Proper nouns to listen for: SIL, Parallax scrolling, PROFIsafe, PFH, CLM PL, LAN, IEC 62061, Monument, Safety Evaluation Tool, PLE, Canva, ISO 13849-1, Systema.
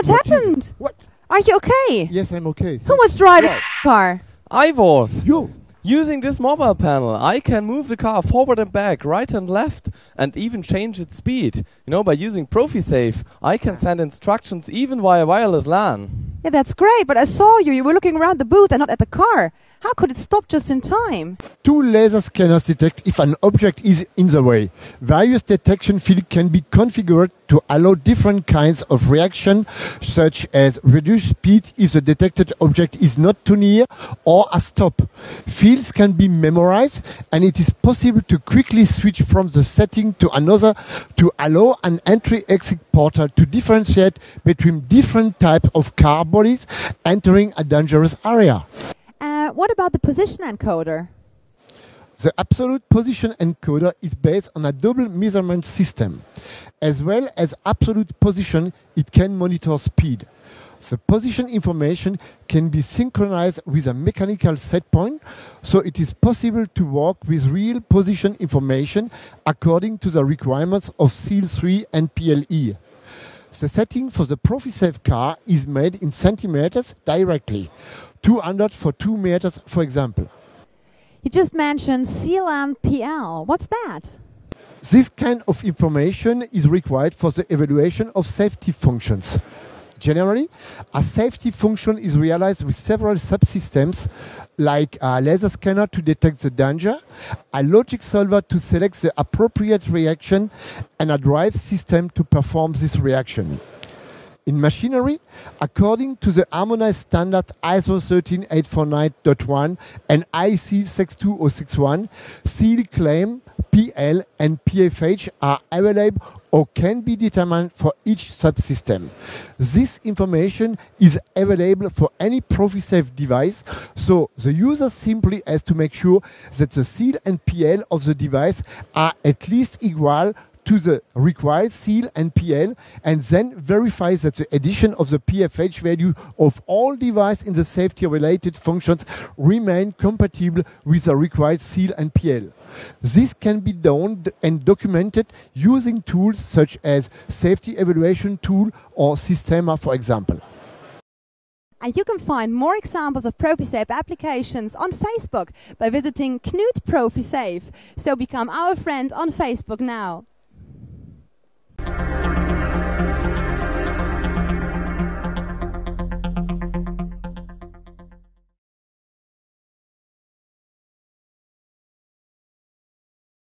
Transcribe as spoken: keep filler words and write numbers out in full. What, what happened? What? Are you okay? Yes, I'm okay. Thanks. Who was driving the car? I was. You. Using this mobile panel, I can move the car forward and back, right and left, and even change its speed. You know, by using PROFIsafe, I can send instructions even via wireless LAN. Yeah, that's great, but I saw you. You were looking around the booth and not at the car. How could it stop just in time? Two laser scanners detect if an object is in the way. Various detection fields can be configured to allow different kinds of reaction, such as reduced speed if the detected object is not too near, or a stop. Fields can be memorized, and it is possible to quickly switch from the setting to another to allow an entry-exit portal to differentiate between different types of car bodies entering a dangerous area. Uh, what about the position encoder? The absolute position encoder is based on a double measurement system. As well as absolute position, it can monitor speed. The position information can be synchronized with a mechanical set point, so it is possible to work with real position information according to the requirements of S I L three and P L E. The setting for the PROFIsafe car is made in centimeters directly, two hundred for two meters, for example. You just mentioned C L M P L. What's that? This kind of information is required for the evaluation of safety functions. Generally, a safety function is realized with several subsystems, like a laser scanner to detect the danger, a logic solver to select the appropriate reaction, and a drive system to perform this reaction. In machinery, according to the harmonized standard I S O one three eight four nine dash one and I E C six two zero six one, S I L, C L M, P L and P F H are available or can be determined for each subsystem. This information is available for any PROFIsafe device, so the user simply has to make sure that the S I L and P L of the device are at least equal to the required S I L and P L, and then verify that the addition of the P F H value of all devices in the safety-related functions remain compatible with the required S I L and P L. This can be done and documented using tools such as Safety Evaluation Tool or Systema, for example. And you can find more examples of PROFIsafe applications on Facebook by visiting Knut PROFIsafe. So become our friend on Facebook now.